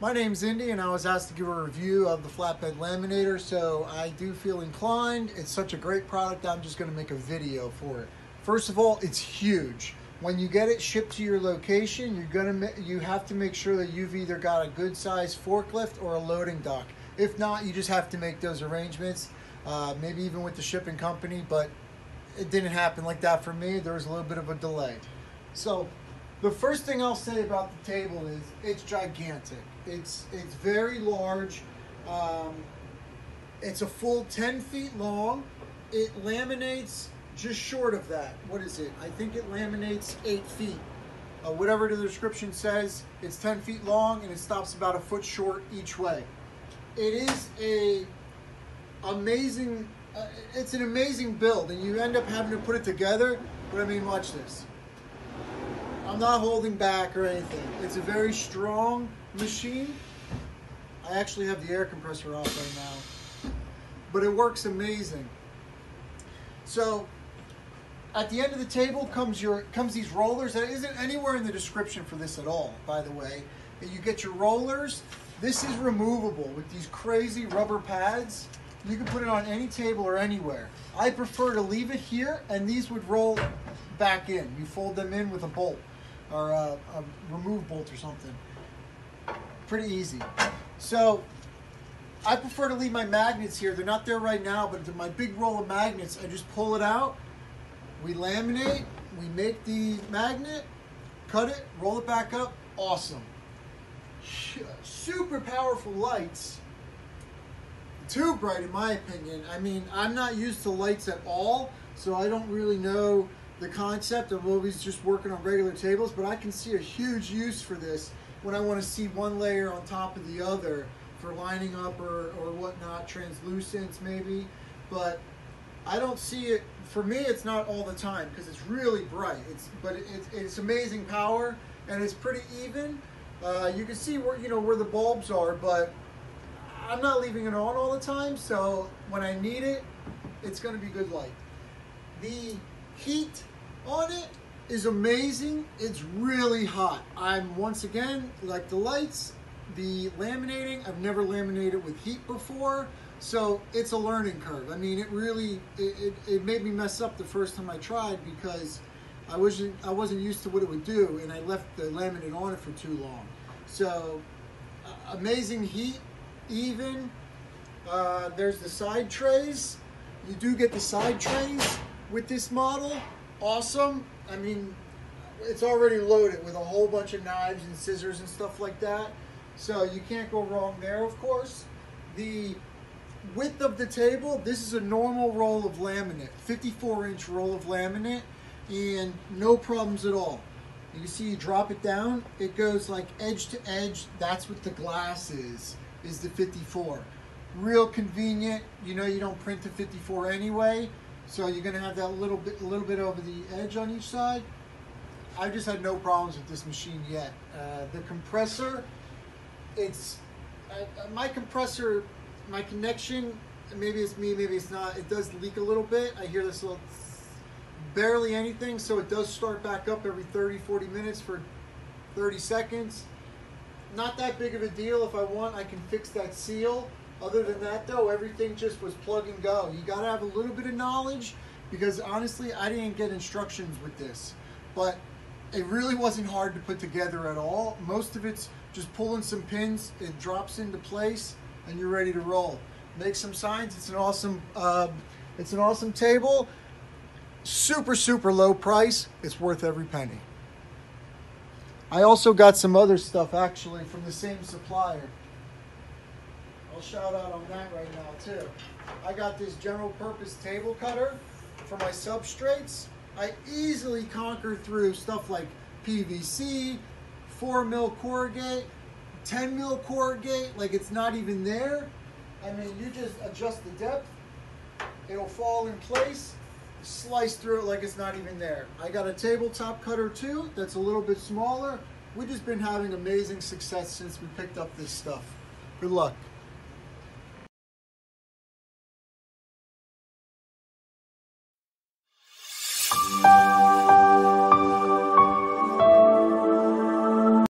My name's Indy and I was asked to give a review of the flatbed laminator, so I do feel inclined. It's such a great product, I'm just going to make a video for it. First of all, it's huge. When you get it shipped to your location, you have to make sure that you've either got a good size forklift or a loading dock. If not, you just have to make those arrangements, maybe even with the shipping company, but it didn't happen like that for me. There was a little bit of a delay. So the first thing I'll say about the table is it's gigantic. It's very large. It's a full 10 feet long. It laminates just short of that. What is it? I think it laminates 8 feet. Whatever the description says, it's 10 feet long and it stops about a foot short each way. It is an amazing build, and you end up having to put it together, but I mean, watch this. I'm not holding back or anything. It's a very strong machine. I actually have the air compressor off right now, but it works amazing. So at the end of the table comes these rollers. That isn't anywhere in the description for this at all, by the way. You get your rollers. This is removable with these crazy rubber pads. You can put it on any table or anywhere. I prefer to leave it here, and these would roll back in. You fold them in with a bolt, or a remove bolt or something. Pretty easy. So I prefer to leave my magnets here. They're not there right now, but my big roll of magnets, I just pull it out, we laminate, we make the magnet, cut it, roll it back up. Awesome. Super powerful lights. Too bright in my opinion. I mean, I'm not used to lights at all, so I don't really know the concept of always just working on regular tables, but I can see a huge use for this when I want to see one layer on top of the other for lining up or whatnot, translucence maybe, but I don't see it, for me it's not all the time because it's really bright, but it's amazing power, and it's pretty even. You can see where the bulbs are, but I'm not leaving it on all the time, so when I need it, it's going to be good light. The heat on it is amazing. It's really hot. I'm, once again, like the lights, the laminating, I've never laminated with heat before, so it's a learning curve. I mean, it really, it made me mess up the first time I tried because I wasn't used to what it would do, and I left the laminate on it for too long. So, amazing heat, even. There's the side trays. You do get the side trays with this model. Awesome. I mean, it's already loaded with a whole bunch of knives and scissors and stuff like that. So you can't go wrong there, of course. The width of the table, this is a normal roll of laminate, 54-inch roll of laminate. And no problems at all. You can see you drop it down, it goes like edge to edge. That's what the glass is the 54. Real convenient. You know, you don't print the 54 anyway, so you're gonna have that little bit over the edge on each side. I've just had no problems with this machine yet. The compressor, my connection, maybe it's me, maybe it's not, it does leak a little bit. I hear this little barely anything, so it does start back up every 30-40 minutes for 30 seconds. Not that big of a deal. If I want, I can fix that seal. Other than that though, everything just was plug and go. You gotta have a little bit of knowledge because honestly, I didn't get instructions with this, but it really wasn't hard to put together at all. Most of it's just pulling some pins, it drops into place and you're ready to roll. Make some signs. It's an awesome table. Super, super low price. It's worth every penny. I also got some other stuff actually from the same supplier. I'll shout out on that right now too. I got this general purpose table cutter for my substrates. I easily conquer through stuff like PVC, 4mm corrugate, 10mm corrugate, like it's not even there. I mean, you just adjust the depth, it'll fall in place. Slice through it like it's not even there. I got a tabletop cutter too that's a little bit smaller. We've just been having amazing success since we picked up this stuff. Good luck.